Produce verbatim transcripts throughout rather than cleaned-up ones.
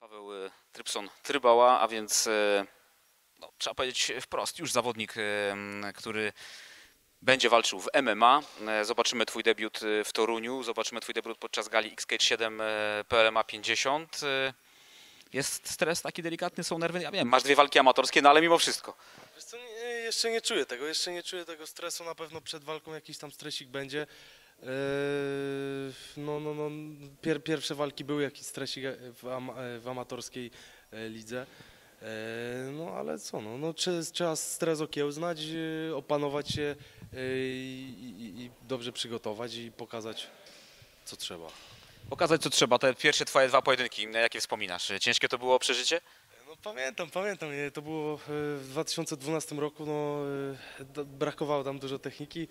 Paweł Trybson Trybała, a więc no, trzeba powiedzieć wprost, już zawodnik, który będzie walczył w M M A. Zobaczymy twój debiut w Toruniu, zobaczymy twój debiut podczas gali X-Cage siedem P L M A pięćdziesiąt. Jest stres taki delikatny, są nerwy, ja wiem, masz dwie walki amatorskie, no ale mimo wszystko. Wiesz co, nie, jeszcze nie czuję tego, jeszcze nie czuję tego stresu, na pewno przed walką jakiś tam stresik będzie. No, no, no, pier, pierwsze walki były jakiś stresik w, ama, w amatorskiej lidze, no ale co, no, no trzeba stres okiełznać, opanować się i, i, i dobrze przygotować i pokazać, co trzeba. Pokazać, co trzeba. Te pierwsze twoje dwa pojedynki, jakie wspominasz? Ciężkie to było przeżycie? No, pamiętam, pamiętam. To było w dwa tysiące dwunastym roku, no, brakowało tam dużo techniki.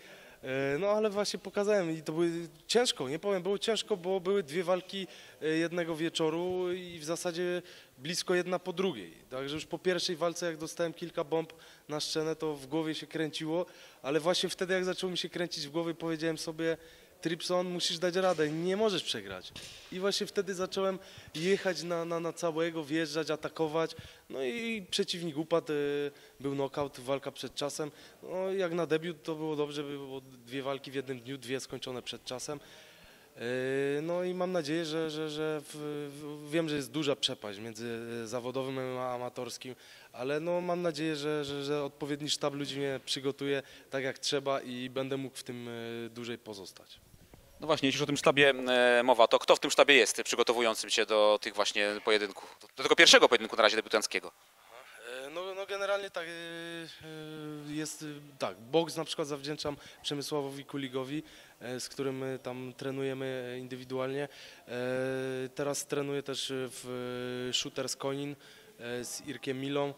No ale właśnie pokazałem i to było ciężko, nie powiem, było ciężko, bo były dwie walki jednego wieczoru i w zasadzie blisko jedna po drugiej. Także już po pierwszej walce, jak dostałem kilka bomb na scenę, to w głowie się kręciło, ale właśnie wtedy, jak zaczęło mi się kręcić w głowie, powiedziałem sobie: Trybson, musisz dać radę, nie możesz przegrać. I właśnie wtedy zacząłem jechać na, na, na całego, wjeżdżać, atakować. No i przeciwnik upadł, był knockout, walka przed czasem. No, jak na debiut to było dobrze, było dwie walki w jednym dniu, dwie skończone przed czasem. No i mam nadzieję, że, że, że w, w, wiem, że jest duża przepaść między zawodowym a amatorskim, ale no mam nadzieję, że, że, że odpowiedni sztab ludzi mnie przygotuje tak jak trzeba i będę mógł w tym dłużej pozostać. No właśnie, jeśli już o tym sztabie mowa, to kto w tym sztabie jest przygotowującym się do tych właśnie pojedynków? Do tego pierwszego pojedynku na razie debiutanckiego. No, no generalnie tak jest, tak, boks na przykład zawdzięczam Przemysławowi Kuligowi, z którym tam trenujemy indywidualnie. Teraz trenuję też w Shooter's Konin z Irkiem Milą.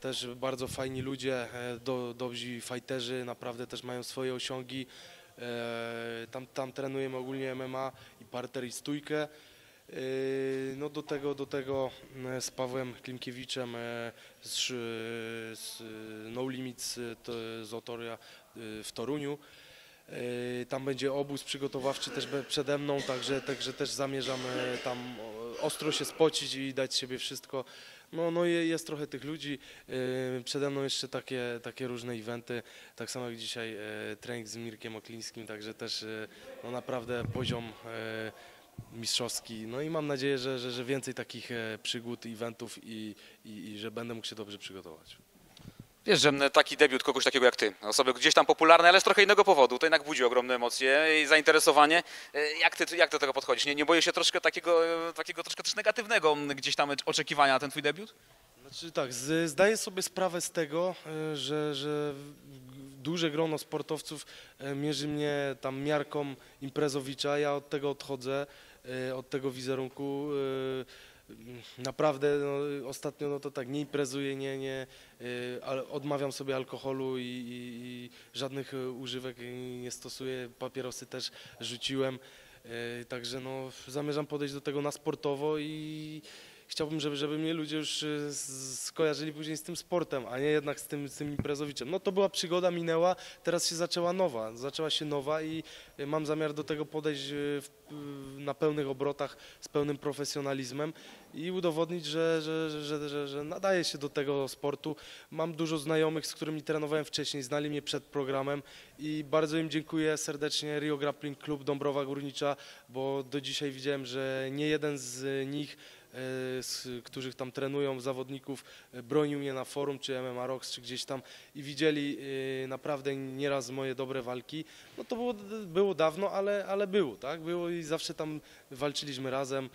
Też bardzo fajni ludzie, do, dobrzy fajterzy, naprawdę też mają swoje osiągi. Tam, tam trenujemy ogólnie M M A i parter i stójkę. No do tego, do tego z Pawłem Klimkiewiczem z, z No Limits z Otoria w Toruniu. Tam będzie obóz przygotowawczy też przede mną, także, także też zamierzam tam ostro się spocić i dać siebie wszystko. No, no jest trochę tych ludzi, przede mną jeszcze takie, takie różne eventy, tak samo jak dzisiaj trening z Mirkiem Oklińskim, także też no naprawdę poziom mistrzowski. No i mam nadzieję, że, że, że więcej takich przygód, eventów i, i, i że będę mógł się dobrze przygotować. Wiesz, że taki debiut kogoś takiego jak ty, osoby gdzieś tam popularne, ale z trochę innego powodu, to jednak budzi ogromne emocje i zainteresowanie. Jak ty, jak ty do tego podchodzisz? Nie, nie boję się troszkę takiego, takiego troszkę też negatywnego gdzieś tam oczekiwania na ten twój debiut? Znaczy tak, zdaję sobie sprawę z tego, że, że duże grono sportowców mierzy mnie tam miarką imprezowicza, ja od tego odchodzę, od tego wizerunku. Naprawdę no, ostatnio no to tak, nie imprezuję, nie, nie, ale odmawiam sobie alkoholu i, i, i żadnych używek nie stosuję, papierosy też rzuciłem, także no, zamierzam podejść do tego na sportowo i chciałbym, żeby, żeby mnie ludzie już skojarzyli później z tym sportem, a nie jednak z tym, z tym imprezowiczem. No to była przygoda, minęła, teraz się zaczęła nowa, zaczęła się nowa i mam zamiar do tego podejść w, na pełnych obrotach, z pełnym profesjonalizmem i udowodnić, że, że, że, że, że, że nadaje się do tego sportu. Mam dużo znajomych, z którymi trenowałem wcześniej, znali mnie przed programem i bardzo im dziękuję serdecznie. Rio Grappling Club, Dąbrowa Górnicza, bo do dzisiaj widziałem, że nie jeden z nich, z których tam trenują zawodników, bronił mnie na forum, czy M M A Rocks, czy gdzieś tam i widzieli naprawdę nieraz moje dobre walki. No to było, było dawno, ale, ale było, tak? Było i zawsze tam walczyliśmy razem,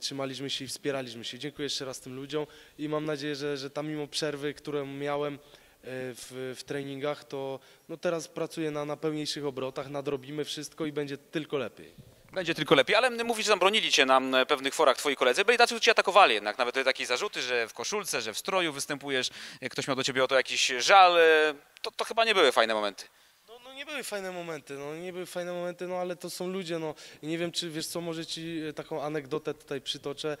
trzymaliśmy się i wspieraliśmy się. Dziękuję jeszcze raz tym ludziom i mam nadzieję, że, że tam mimo przerwy, którą miałem w, w treningach, to no teraz pracuję na, na pełniejszych obrotach, nadrobimy wszystko i będzie tylko lepiej. Będzie tylko lepiej, ale mówisz, że tam bronili cię na pewnych forach twoi koledzy, byli tacy, którzy cię atakowali jednak, nawet takie zarzuty, że w koszulce, że w stroju występujesz, ktoś miał do ciebie o to jakiś żal, to, to chyba nie były fajne momenty. No, no nie nie były fajne momenty, no nie były fajne momenty, no ale to są ludzie, no nie wiem, czy wiesz co, może ci taką anegdotę tutaj przytoczę,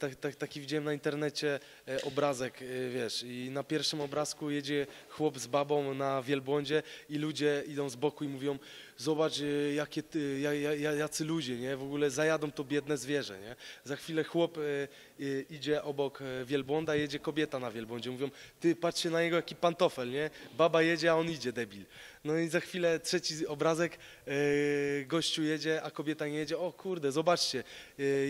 tak, tak, taki widziałem na internecie obrazek, wiesz, i na pierwszym obrazku jedzie chłop z babą na wielbłądzie i ludzie idą z boku i mówią: zobacz, jakie, jacy ludzie, nie? W ogóle zajadą to biedne zwierzę, nie? Za chwilę chłop idzie obok wielbłąda, jedzie kobieta na wielbłądzie. Mówią: ty, patrzcie na niego, jaki pantofel, nie? Baba jedzie, a on idzie, debil. No i za chwilę trzeci obrazek, gościu jedzie, a kobieta nie jedzie. O kurde, zobaczcie,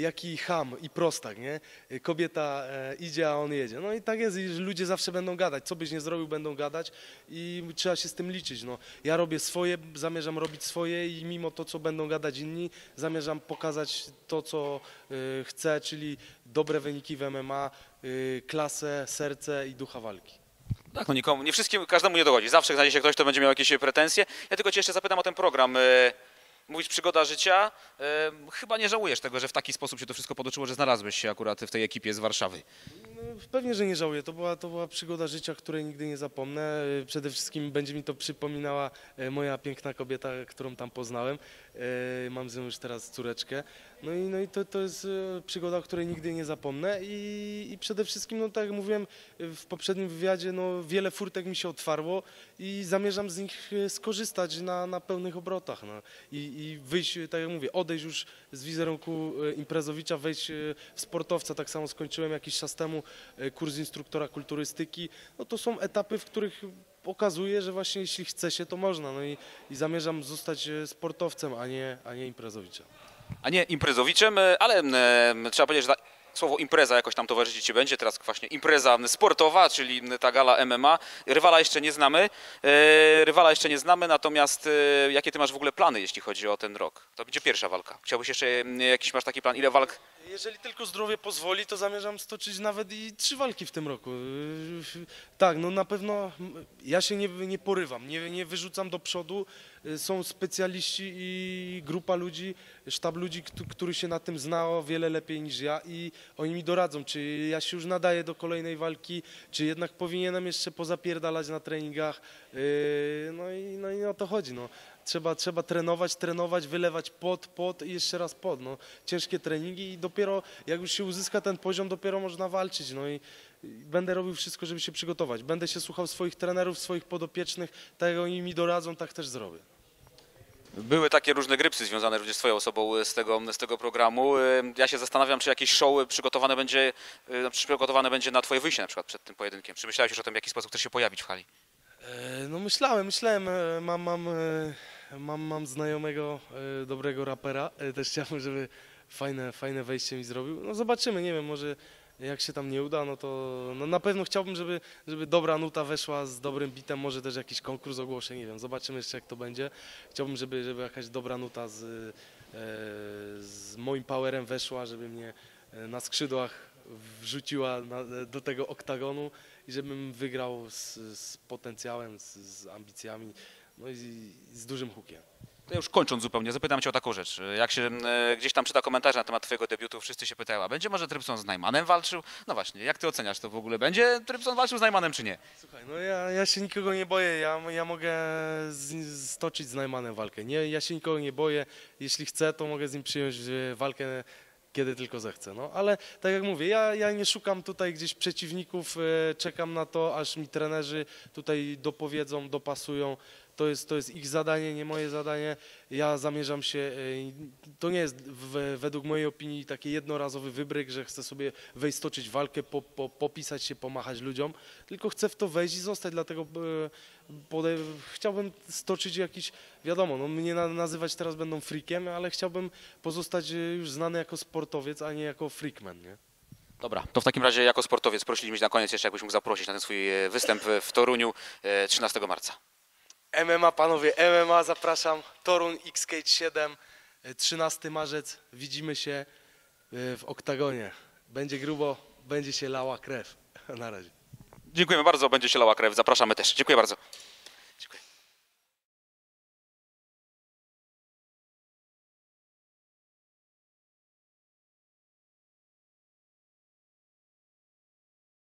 jaki cham i prostak, nie? Kobieta idzie, a on jedzie. No i tak jest, i ludzie zawsze będą gadać. Co byś nie zrobił, będą gadać i trzeba się z tym liczyć, no. Ja robię swoje, zamierzam robić swoje i mimo to, co będą gadać inni, zamierzam pokazać to, co chcę, czyli dobre wyniki w M M A, klasę, serce i ducha walki. Tak, no nikomu, nie wszystkim, każdemu nie dogodzi. Zawsze znajdzie się ktoś, kto będzie miał jakieś pretensje. Ja tylko cię jeszcze zapytam o ten program. Mówisz Przygoda Życia. Chyba nie żałujesz tego, że w taki sposób się to wszystko potoczyło, że znalazłeś się akurat w tej ekipie z Warszawy. Pewnie, że nie żałuję. To była, to była przygoda życia, której nigdy nie zapomnę. Przede wszystkim będzie mi to przypominała moja piękna kobieta, którą tam poznałem. Mam z nią już teraz córeczkę. No i, no i to, to jest przygoda, której nigdy nie zapomnę. I, i przede wszystkim, no tak jak mówiłem w poprzednim wywiadzie, no wiele furtek mi się otwarło i zamierzam z nich skorzystać na, na pełnych obrotach. No. I, I wyjść, tak jak mówię, odejść już z wizerunku imprezowicza, wejść w sportowca. Tak samo skończyłem jakiś czas temu kurs instruktora kulturystyki. No to są etapy, w których pokazuje, że właśnie jeśli chce się, to można. No i, i zamierzam zostać sportowcem, a nie, a nie imprezowiczem. A nie imprezowiczem, ale trzeba powiedzieć, że słowo impreza jakoś tam towarzyszyć ci będzie. Teraz właśnie impreza sportowa, czyli ta gala M M A. Rywala jeszcze nie znamy. Rywala jeszcze nie znamy, natomiast jakie ty masz w ogóle plany, jeśli chodzi o ten rok? To będzie pierwsza walka. Chciałbyś jeszcze, jakiś masz taki plan, ile walk? Jeżeli tylko zdrowie pozwoli, to zamierzam stoczyć nawet i trzy walki w tym roku. Tak, no na pewno ja się nie, nie porywam, nie, nie wyrzucam do przodu. Są specjaliści i grupa ludzi, sztab ludzi, który się na tym zna o wiele lepiej niż ja i oni mi doradzą, czy ja się już nadaję do kolejnej walki, czy jednak powinienem jeszcze pozapierdalać na treningach. No i, no i o to chodzi. No. Trzeba, trzeba trenować, trenować, wylewać pot, pot i jeszcze raz pot. No. Ciężkie treningi i dopiero jak już się uzyska ten poziom, dopiero można walczyć. No i będę robił wszystko, żeby się przygotować. Będę się słuchał swoich trenerów, swoich podopiecznych, tak jak oni mi doradzą, tak też zrobię. Były takie różne grypsy związane również z twoją osobą z tego, z tego programu. Ja się zastanawiam, czy jakieś show przygotowane będzie, przygotowane będzie na twoje wyjście na przykład przed tym pojedynkiem. Czy myślałeś już o tym, w jaki sposób chcesz się pojawić w hali? No myślałem, myślałem. Mam, mam, mam, mam znajomego, dobrego rapera. Też chciałbym, żeby fajne, fajne wejście mi zrobił. No zobaczymy, nie wiem, może jak się tam nie uda, no to no na pewno chciałbym, żeby, żeby dobra nuta weszła z dobrym bitem, może też jakiś konkurs ogłoszę, nie wiem, zobaczymy jeszcze jak to będzie. Chciałbym, żeby, żeby jakaś dobra nuta z, e, z moim powerem weszła, żeby mnie na skrzydłach wrzuciła na, do tego oktagonu i żebym wygrał z, z potencjałem, z, z ambicjami, no i z dużym hukiem. To ja już kończąc zupełnie, zapytam cię o taką rzecz. Jak się e, gdzieś tam czyta komentarze na temat twojego debiutu, wszyscy się pytają, a będzie może Trybson z Najmanem walczył? No właśnie, jak ty oceniasz to w ogóle? Będzie Trybson walczył z Najmanem czy nie? Słuchaj, no ja, ja się nikogo nie boję, ja, ja mogę z, stoczyć z Najmanem walkę. Nie, ja się nikogo nie boję, jeśli chcę, to mogę z nim przyjąć walkę, kiedy tylko zechcę. No, ale tak jak mówię, ja, ja nie szukam tutaj gdzieś przeciwników, e, czekam na to, aż mi trenerzy tutaj dopowiedzą, dopasują. To jest, to jest ich zadanie, nie moje zadanie. Ja zamierzam się, to nie jest w, według mojej opinii taki jednorazowy wybryk, że chcę sobie wejść, stoczyć walkę, po, po, popisać się, pomachać ludziom, tylko chcę w to wejść i zostać, dlatego podej- chciałbym stoczyć jakiś, wiadomo, no mnie nazywać teraz będą freakiem, ale chciałbym pozostać już znany jako sportowiec, a nie jako freakman, nie? Dobra, to w takim razie jako sportowiec prosiliśmy na koniec jeszcze, jakbyś mógł zaprosić na ten swój występ w Toruniu trzynastego marca. M M A, panowie, M M A, zapraszam, Toruń, X Cage siedem, trzynasty marzec, widzimy się w oktagonie. Będzie grubo, będzie się lała krew. Na razie. Dziękujemy bardzo, będzie się lała krew, zapraszamy też. Dziękuję bardzo.